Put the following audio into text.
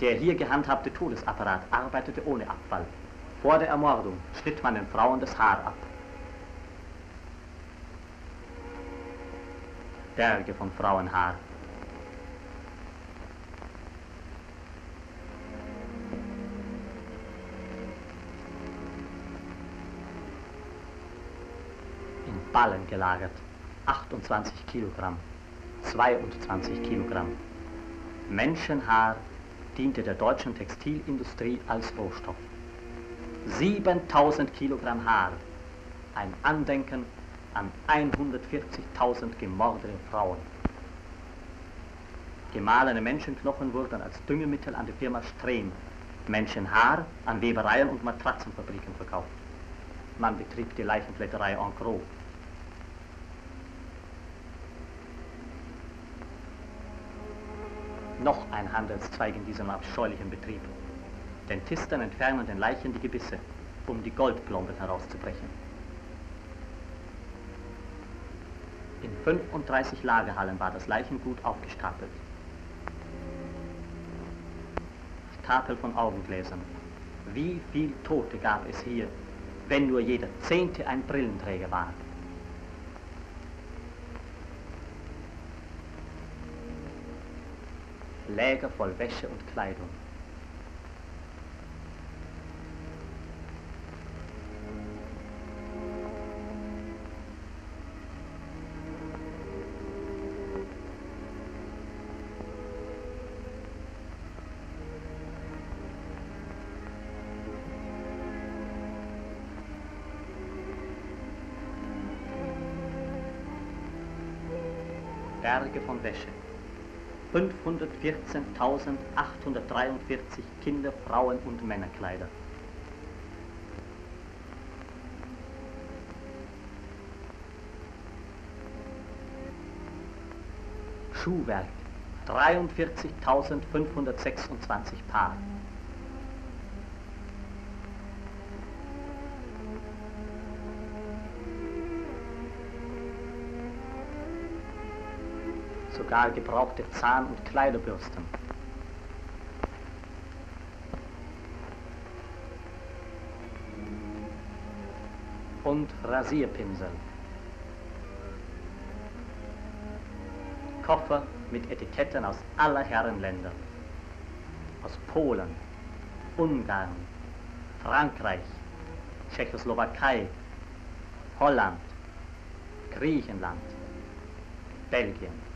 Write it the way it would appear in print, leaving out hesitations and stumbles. Der hier gehandhabte Todesapparat arbeitete ohne Abfall. Vor der Ermordung schnitt man den Frauen das Haar ab. Berge von Frauenhaar. In Ballen gelagert. 28 Kilogramm, 22 Kilogramm. Menschenhaar diente der deutschen Textilindustrie als Rohstoff. 7000 Kilogramm Haar, ein Andenken an 140.000 gemordete Frauen. Gemahlene Menschenknochen wurden als Düngemittel an die Firma Strem, Menschenhaar an Webereien und Matratzenfabriken verkauft. Man betrieb die Leichenfletterei en gros. Noch ein Handelszweig in diesem abscheulichen Betrieb. Dentisten entfernen den Leichen die Gebisse, um die Goldplomben herauszubrechen. In 35 Lagerhallen war das Leichengut aufgestapelt. Stapel von Augengläsern. Wie viel Tote gab es hier, wenn nur jeder Zehnte ein Brillenträger war? Läger voll Wäsche und Kleidung. Berge von Wäsche. 514.843 Kinder-, Frauen- und Männerkleider. Schuhwerk, 43.526 Paar. Sogar gebrauchte Zahn- und Kleiderbürsten. Und Rasierpinsel. Koffer mit Etiketten aus aller Herren Länder. Aus Polen, Ungarn, Frankreich, Tschechoslowakei, Holland, Griechenland, Belgien.